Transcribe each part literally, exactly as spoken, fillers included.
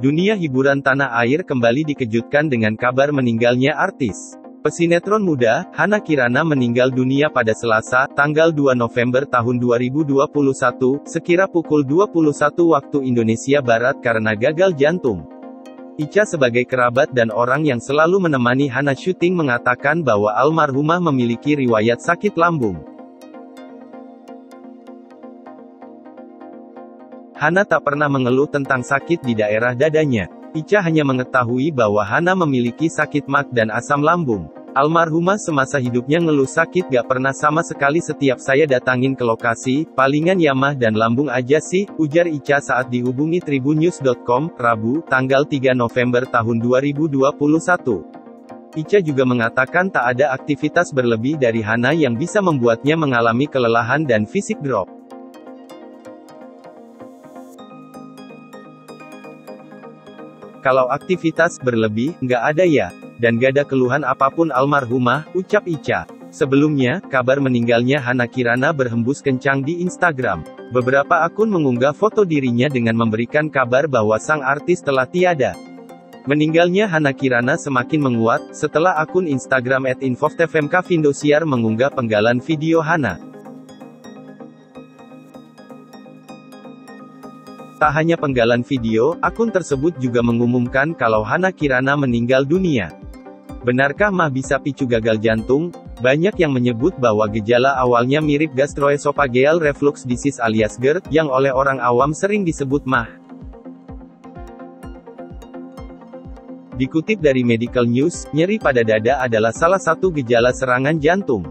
Dunia hiburan tanah air kembali dikejutkan dengan kabar meninggalnya artis pesinetron muda, Hanna Kirana meninggal dunia pada Selasa, tanggal dua November tahun dua ribu dua puluh satu, sekira pukul dua puluh satu waktu Indonesia Barat karena gagal jantung. Icha sebagai kerabat dan orang yang selalu menemani Hanna syuting mengatakan bahwa almarhumah memiliki riwayat sakit lambung. Hanna tak pernah mengeluh tentang sakit di daerah dadanya. Icha hanya mengetahui bahwa Hanna memiliki sakit M A K dan asam lambung. Almarhumah semasa hidupnya ngeluh sakit gak pernah sama sekali, setiap saya datangin ke lokasi, palingan ya mah dan lambung aja sih, ujar Icha saat dihubungi tribunews dot com, Rabu, tanggal tiga November tahun dua ribu dua puluh satu. Icha juga mengatakan tak ada aktivitas berlebih dari Hanna yang bisa membuatnya mengalami kelelahan dan fisik drop. Kalau aktivitas berlebih, nggak ada ya, dan nggak ada keluhan apapun almarhumah, ucap Icha. Sebelumnya, kabar meninggalnya Hanna Kirana berhembus kencang di Instagram. Beberapa akun mengunggah foto dirinya dengan memberikan kabar bahwa sang artis telah tiada. Meninggalnya Hanna Kirana semakin menguat, setelah akun Instagram at info t v m k vindosiar mengunggah penggalan video Hanna. Tak hanya penggalan video, akun tersebut juga mengumumkan kalau Hanna Kirana meninggal dunia. Benarkah mah bisa picu gagal jantung? Banyak yang menyebut bahwa gejala awalnya mirip gastroesophageal reflux disease alias GERD, yang oleh orang awam sering disebut mah. Dikutip dari Medical News, nyeri pada dada adalah salah satu gejala serangan jantung.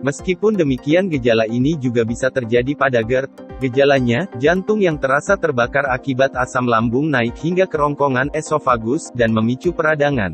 Meskipun demikian, gejala ini juga bisa terjadi pada GERD. Gejalanya, jantung yang terasa terbakar akibat asam lambung naik hingga kerongkongan, esofagus, dan memicu peradangan.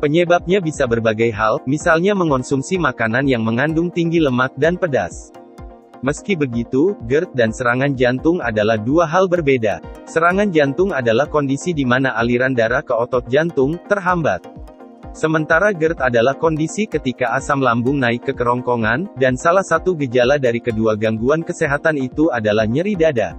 Penyebabnya bisa berbagai hal, misalnya mengonsumsi makanan yang mengandung tinggi lemak dan pedas. Meski begitu, GERD dan serangan jantung adalah dua hal berbeda. Serangan jantung adalah kondisi di mana aliran darah ke otot jantung terhambat. Sementara GERD adalah kondisi ketika asam lambung naik ke kerongkongan, dan salah satu gejala dari kedua gangguan kesehatan itu adalah nyeri dada.